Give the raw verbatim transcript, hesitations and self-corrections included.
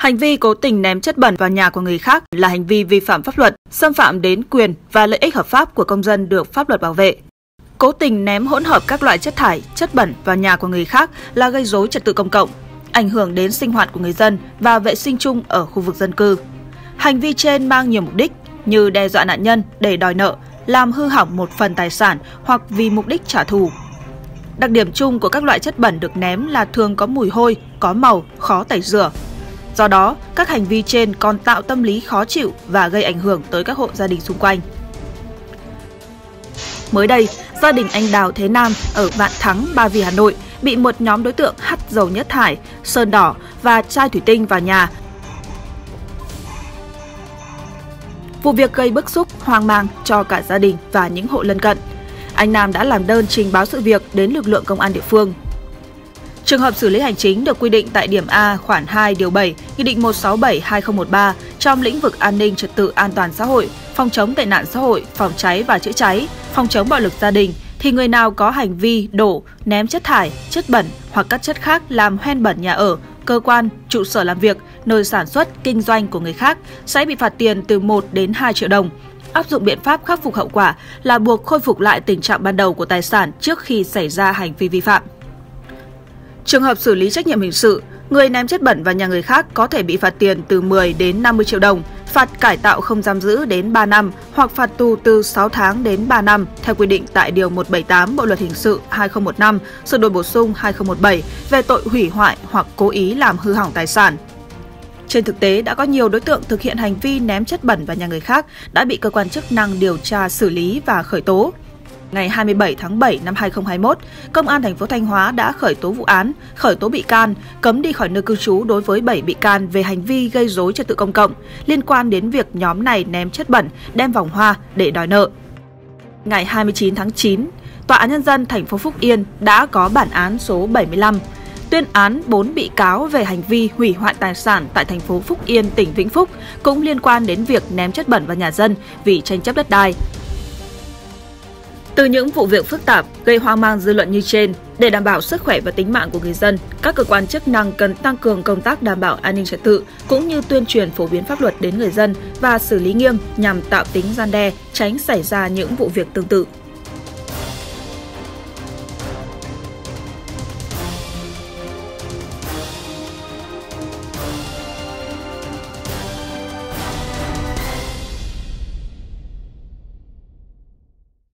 Hành vi cố tình ném chất bẩn vào nhà của người khác là hành vi vi phạm pháp luật, xâm phạm đến quyền và lợi ích hợp pháp của công dân được pháp luật bảo vệ. Cố tình ném hỗn hợp các loại chất thải, chất bẩn vào nhà của người khác là gây rối trật tự công cộng, ảnh hưởng đến sinh hoạt của người dân và vệ sinh chung ở khu vực dân cư. Hành vi trên mang nhiều mục đích như đe dọa nạn nhân để đòi nợ, làm hư hỏng một phần tài sản hoặc vì mục đích trả thù. Đặc điểm chung của các loại chất bẩn được ném là thường có mùi hôi, có màu, khó tẩy rửa. Do đó, các hành vi trên còn tạo tâm lý khó chịu và gây ảnh hưởng tới các hộ gia đình xung quanh. Mới đây, gia đình anh Đào Thế Nam ở Vạn Thắng, Ba Vì, Hà Nội bị một nhóm đối tượng hắt dầu nhất thải, sơn đỏ và chai thủy tinh vào nhà. Vụ việc gây bức xúc, hoang mang cho cả gia đình và những hộ lân cận. Anh Nam đã làm đơn trình báo sự việc đến lực lượng công an địa phương. Trường hợp xử lý hành chính được quy định tại điểm A khoản hai điều bảy Nghị định một trăm sáu mươi bảy trên hai nghìn không trăm mười ba trong lĩnh vực an ninh trật tự an toàn xã hội, phòng chống tệ nạn xã hội, phòng cháy và chữa cháy, phòng chống bạo lực gia đình thì người nào có hành vi đổ, ném chất thải, chất bẩn hoặc các chất khác làm hoen bẩn nhà ở, cơ quan, trụ sở làm việc, nơi sản xuất, kinh doanh của người khác sẽ bị phạt tiền từ một đến hai triệu đồng. Áp dụng biện pháp khắc phục hậu quả là buộc khôi phục lại tình trạng ban đầu của tài sản trước khi xảy ra hành vi vi phạm. Trường hợp xử lý trách nhiệm hình sự, người ném chất bẩn vào nhà người khác có thể bị phạt tiền từ mười đến năm mươi triệu đồng, phạt cải tạo không giam giữ đến ba năm hoặc phạt tù từ sáu tháng đến ba năm theo quy định tại Điều một trăm bảy mươi tám Bộ luật hình sự hai nghìn không trăm mười lăm, sửa đổi bổ sung hai nghìn không trăm mười bảy về tội hủy hoại hoặc cố ý làm hư hỏng tài sản. Trên thực tế, đã có nhiều đối tượng thực hiện hành vi ném chất bẩn vào nhà người khác đã bị cơ quan chức năng điều tra xử lý và khởi tố. Ngày hai mươi bảy tháng bảy năm hai nghìn không trăm hai mươi mốt, Công an thành phố Thanh Hóa đã khởi tố vụ án, khởi tố bị can, cấm đi khỏi nơi cư trú đối với bảy bị can về hành vi gây rối trật tự công cộng liên quan đến việc nhóm này ném chất bẩn, đem vòng hoa để đòi nợ. Ngày hai mươi chín tháng chín, Tòa án nhân dân thành phố Phúc Yên đã có bản án số bảy mươi lăm, tuyên án bốn bị cáo về hành vi hủy hoại tài sản tại thành phố Phúc Yên, tỉnh Vĩnh Phúc cũng liên quan đến việc ném chất bẩn vào nhà dân vì tranh chấp đất đai. Từ những vụ việc phức tạp gây hoang mang dư luận như trên, để đảm bảo sức khỏe và tính mạng của người dân, các cơ quan chức năng cần tăng cường công tác đảm bảo an ninh trật tự cũng như tuyên truyền phổ biến pháp luật đến người dân và xử lý nghiêm nhằm tạo tính gian đe, tránh xảy ra những vụ việc tương tự.